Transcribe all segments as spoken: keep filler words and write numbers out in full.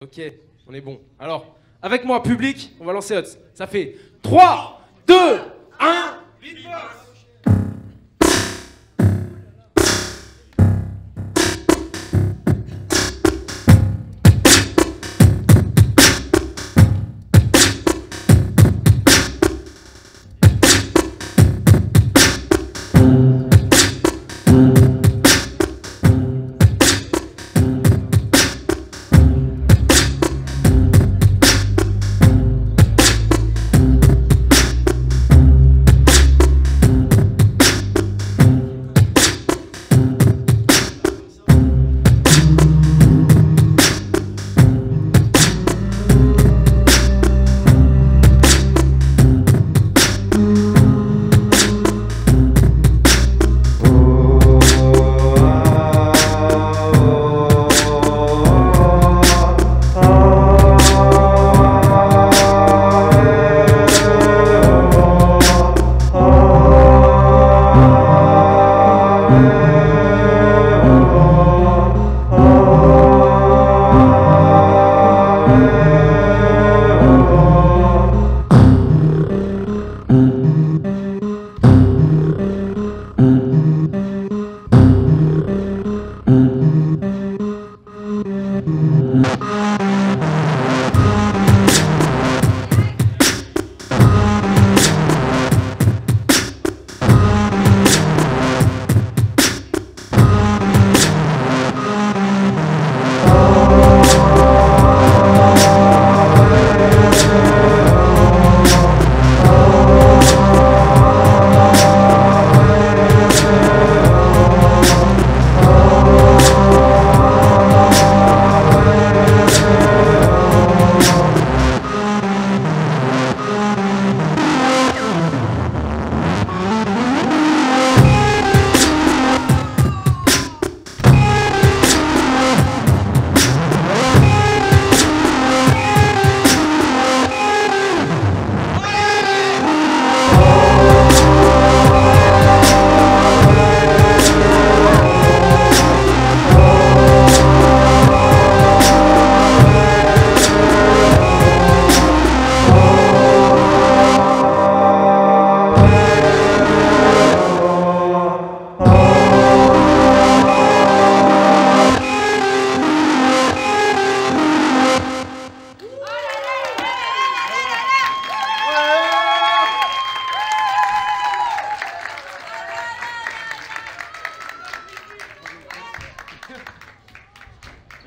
Ok, on est bon. Alors, avec moi, public, on va lancer Huts. Ça fait trois, deux, un, beatbox.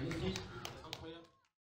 Merci.